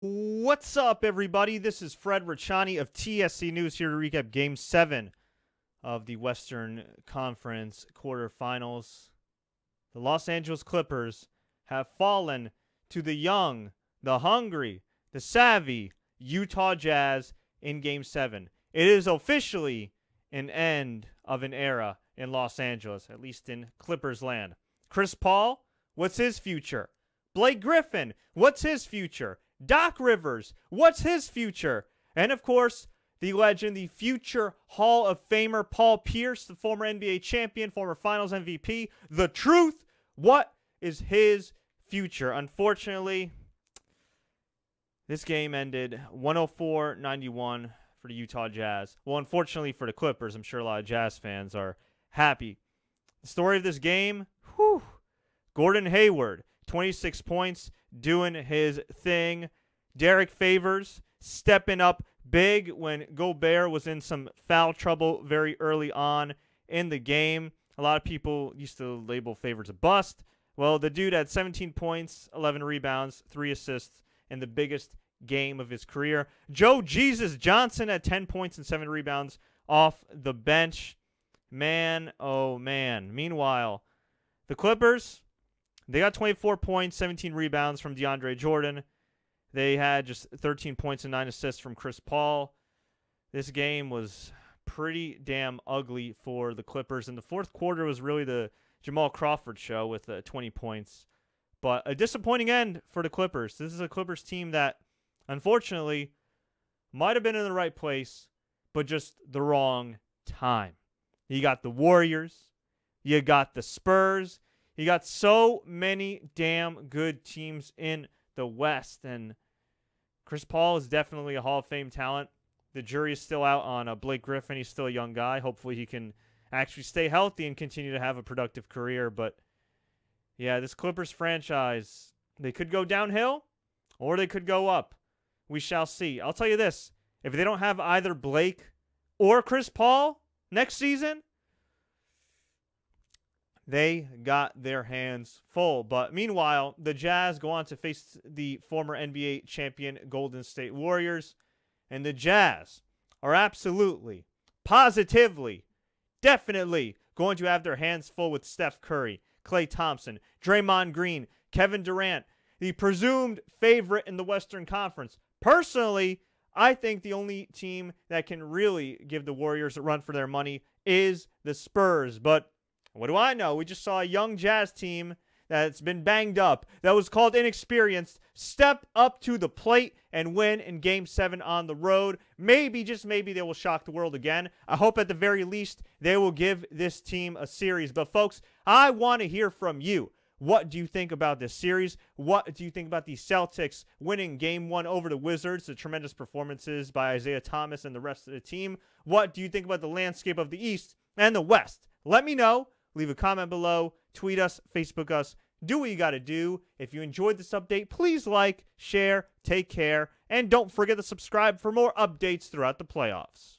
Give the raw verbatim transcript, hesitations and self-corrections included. What's up, everybody? This is Fred Richani of T S C News here to recap Game seven of the Western Conference quarterfinals. The Los Angeles Clippers have fallen to the young, the hungry, the savvy Utah Jazz in Game seven. It is officially an end of an era in Los Angeles, at least in Clippers land. Chris Paul, what's his future? Blake Griffin, what's his future? Doc Rivers, what's his future? And of course, the legend, the future Hall of Famer, Paul Pierce, the former N B A champion, former Finals M V P. The truth, what is his future? Unfortunately, this game ended one oh four ninety-one for the Utah Jazz. Well, unfortunately for the Clippers, I'm sure a lot of Jazz fans are happy. The story of this game, whew, Gordon Hayward, twenty-six points, doing his thing. Derek Favors stepping up big when Gobert was in some foul trouble very early on in the game. A lot of people used to label Favors a bust. Well, the dude had seventeen points, eleven rebounds, three assists, and the biggest game of his career. Joe Jesus Johnson at ten points and seven rebounds off the bench. Man, oh man. Meanwhile, the Clippers, they got twenty-four points, seventeen rebounds from DeAndre Jordan. They had just thirteen points and nine assists from Chris Paul. This game was pretty damn ugly for the Clippers. And the fourth quarter was really the Jamal Crawford show with uh, twenty points. But a disappointing end for the Clippers. This is a Clippers team that, unfortunately, might have been in the right place, but just the wrong time. You got the Warriors. You got the Spurs. You got so many damn good teams in the West, and Chris Paul is definitely a Hall of Fame talent. The jury is still out on uh, Blake Griffin. He's still a young guy. Hopefully he can actually stay healthy and continue to have a productive career. But, yeah, this Clippers franchise, they could go downhill or they could go up. We shall see. I'll tell you this. If they don't have either Blake or Chris Paul next season, they got their hands full. But meanwhile, the Jazz go on to face the former N B A champion Golden State Warriors. And the Jazz are absolutely, positively, definitely going to have their hands full with Steph Curry, Klay Thompson, Draymond Green, Kevin Durant, the presumed favorite in the Western Conference. Personally, I think the only team that can really give the Warriors a run for their money is the Spurs. But what do I know? We just saw a young Jazz team that's been banged up, that was called inexperienced, step up to the plate and win in Game seven on the road. Maybe, just maybe, they will shock the world again. I hope at the very least they will give this team a series. But, folks, I want to hear from you. What do you think about this series? What do you think about the Celtics winning Game one over the Wizards, the tremendous performances by Isaiah Thomas and the rest of the team? What do you think about the landscape of the East and the West? Let me know. Leave a comment below, tweet us, Facebook us, do what you got to do. If you enjoyed this update, please like, share, take care, and don't forget to subscribe for more updates throughout the playoffs.